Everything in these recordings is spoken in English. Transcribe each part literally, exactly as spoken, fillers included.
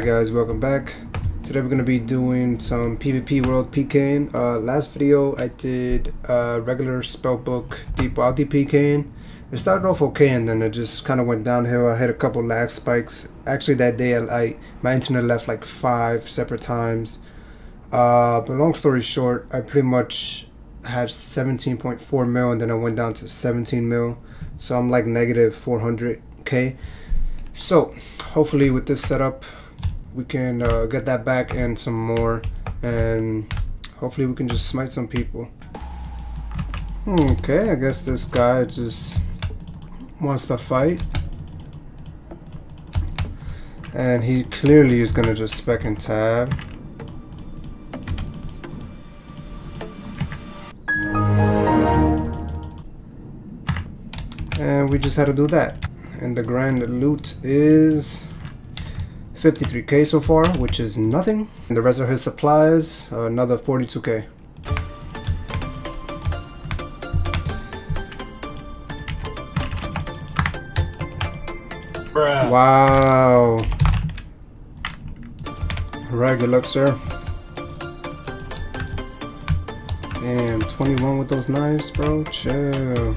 Hey guys, welcome back. Today we're going to be doing some PvP world PKing. Uh, last video I did uh, regular spellbook deep wild PKing. It started off okay and then it just kind of went downhill. I had a couple lag spikes. Actually that day I, I my internet left like five separate times. Uh, but long story short, I pretty much had seventeen point four mil and then I went down to seventeen mil. So I'm like negative four hundred K. So hopefully with this setup, we can uh, get that back and some more, and hopefully we can just smite some people. Okay, I guess this guy just wants to fight, and he clearly is gonna just spec and tab. And we just had to do that, and the grand loot is fifty-three K so far, which is nothing. And the rest of his supplies, uh, another forty-two K. Bruh. Wow. Alright, good luck, sir. Damn, twenty-one with those knives, bro. Chill.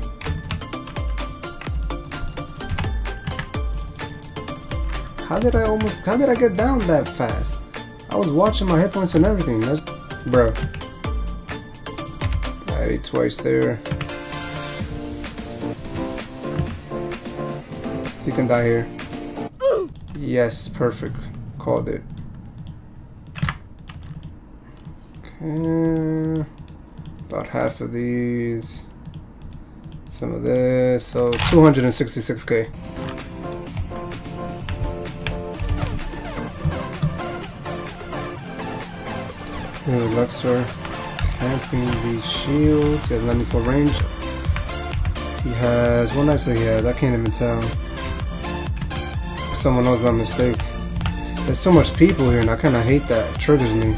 How did I almost, how did I get down that fast? I was watching my hit points and everything. That's, bro. I ate twice there. You can die here. Ooh. Yes, perfect. Called it. Okay. About half of these. Some of this. So two hundred sixty-six K. Good luck, sir. Camping the shield. He has ninety-four range. He has one knife that he has. I can't even tell. Someone else by mistake. There's so much people here, and I kind of hate that. It triggers me.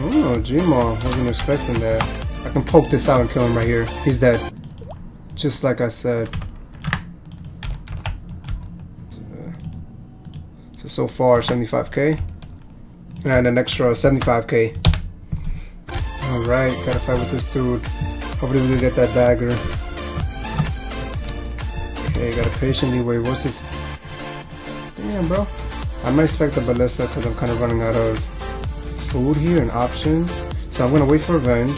Oh, Gmaw. I wasn't expecting that. I can poke this out and kill him right here. He's dead. Just like I said. So far, seventy-five K, and an extra seventy-five K. Alright, gotta fight with this dude. Hopefully we can get that dagger. Okay, gotta patiently wait. What's this? Damn, bro. I might spec the ballista because I'm kind of running out of food here and options. So I'm gonna wait for revenge.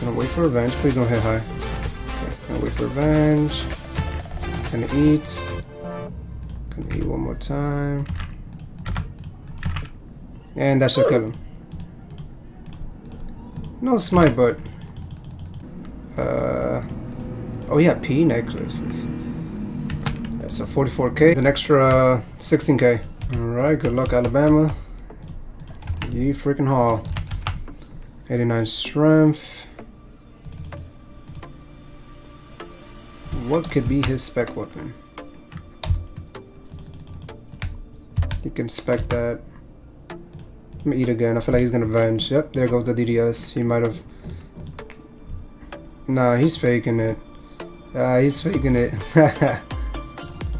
Gonna wait for revenge. Please don't hit high. Okay, gonna wait for revenge. Gonna eat. Can eat one more time. And that should kill him. No smite, but uh oh yeah, P necklaces. That's a forty-four K, an extra sixteen K. Alright, good luck, Alabama. Ye freaking haul. eighty-nine strength. What could be his spec weapon? You can spec that. Let me eat again. I feel like he's gonna venge. Yep, there goes the D D S. He might have. Nah, he's faking it. Ah, uh, he's faking it.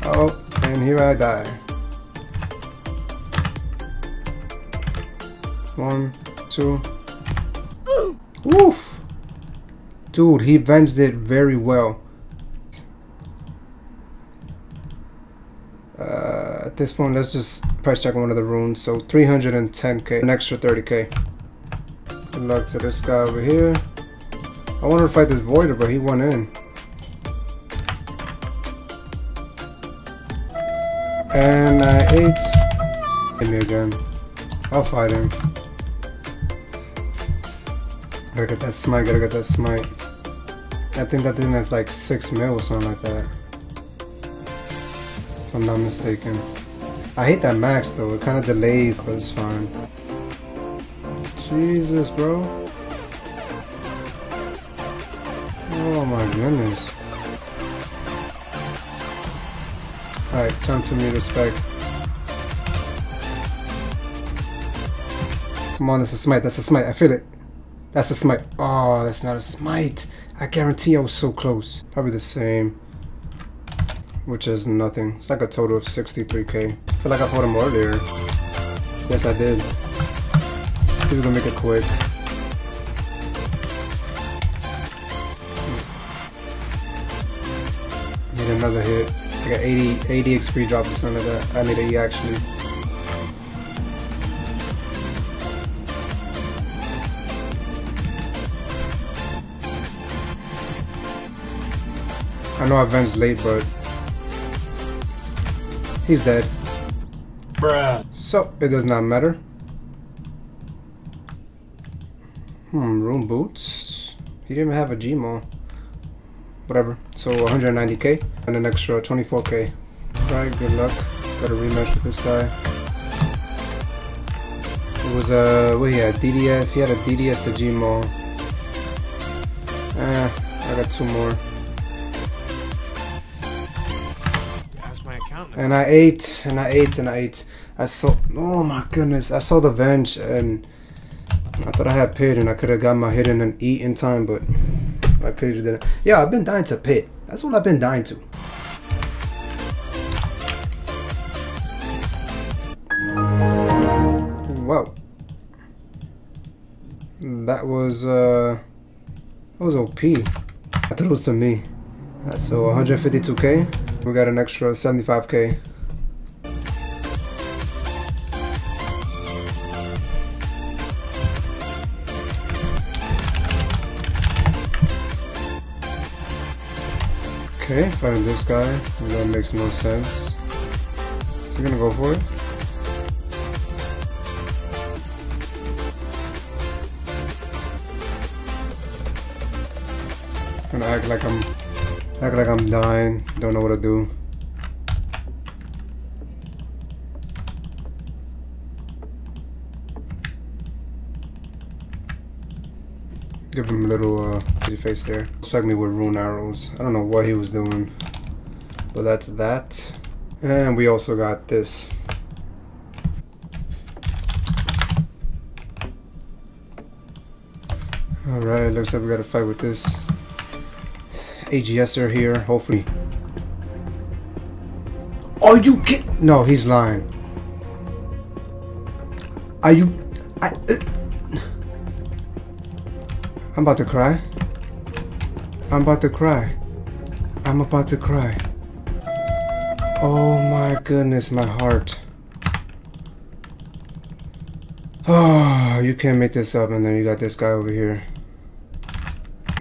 Oh, and here I die. One, two. Woof! Dude, he venged it very well. Uh, at this point, let's just price check one of the runes. So three hundred ten K, an extra thirty K. Good luck to this guy over here. I wanted to fight this voider, but he went in. And I ate. Hit me again. I'll fight him. Gotta get that smite, gotta get that smite. I think that thing that's like six mil or something like that, if I'm not mistaken. I hate that max though, it kind of delays, but it's fine. Jesus, bro. Oh my goodness. Alright, time to meet respect. Come on, that's a smite, that's a smite, I feel it. That's a smite. Oh, that's not a smite. I I guarantee I was so close. Probably the same, which is nothing. It's like a total of sixty-three K. I feel like I fought him earlier. Yes, I did. He's gonna make it quick. Need another hit. I got eighty, eighty X P drop or something like that. I need an E actually. I know I avenged late, but he's dead. Bruh. So it does not matter. Hmm, room boots. He didn't even have a Gmo. Whatever. So one hundred ninety K and an extra twenty-four K. Alright, good luck. Got a rematch with this guy. It was a uh, what he had? D D S. He had a D D S to Gmo. Eh, I got two more. And I ate, and I ate, and I ate. I saw, oh my goodness, I saw the venge, and I thought I had pit, and I could have got my hit in and eat in time, but I could have didn't. Yeah, I've been dying to pit. That's what I've been dying to. Wow. That was, uh, that was O P. I thought it was to me. So one hundred fifty-two K. We got an extra seventy-five K. Okay, find this guy. That makes no sense. We're gonna go for it. I'm gonna act like I'm Act like I'm dying, don't know what to do. Give him a little uh, pretty face there. Expect me with rune arrows. I don't know what he was doing, but that's that. And we also got this. All right, looks like we got to fight with this. A G S er here, hopefully. Are you kidding? No, he's lying. Are you? I, uh, I'm about to cry. I'm about to cry. I'm about to cry. Oh my goodness, my heart. Oh, you can't make this up, and then you got this guy over here.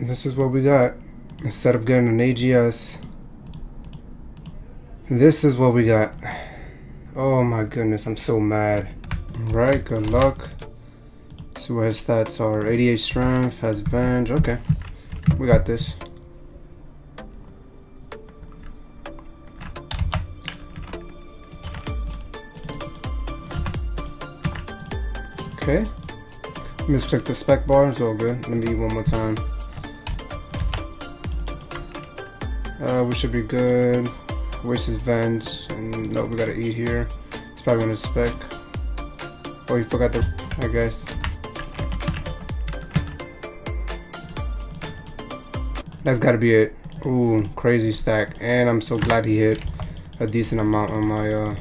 This is what we got. Instead of getting an A G S, this is what we got. Oh my goodness, I'm so mad. Alright, good luck. See what his stats are. eighty-eight strength, has venge. Okay, we got this. Okay, misclick the spec bar, it's all good. Let me eat one more time. Uh, we should be good. Waste his venge. And no, we gotta eat here. It's probably gonna spec. Oh, you forgot the. I guess. That's gotta be it. Ooh, crazy stack. And I'm so glad he hit a decent amount on my. Uh...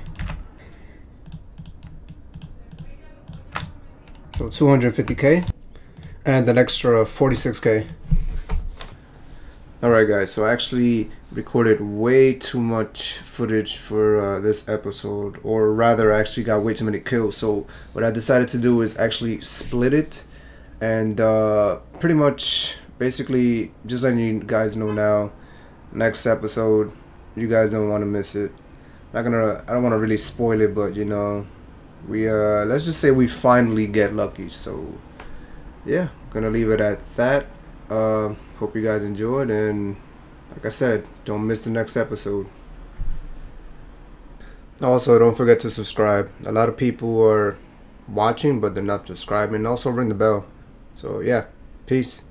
So two hundred fifty K. And an extra forty-six K. Alright guys, so I actually recorded way too much footage for uh, this episode, or rather I actually got way too many kills, so what I decided to do is actually split it, and uh, pretty much basically just letting you guys know now, next episode, you guys don't want to miss it. I'm not gonna, I don't want to really spoil it, but you know, we uh, let's just say we finally get lucky, so yeah, I'm gonna leave it at that. Uh, hope you guys enjoyed, and like I said, don't miss the next episode. Also, don't forget to subscribe. A lot of people are watching, but they're not subscribing. Also, ring the bell. So yeah, peace.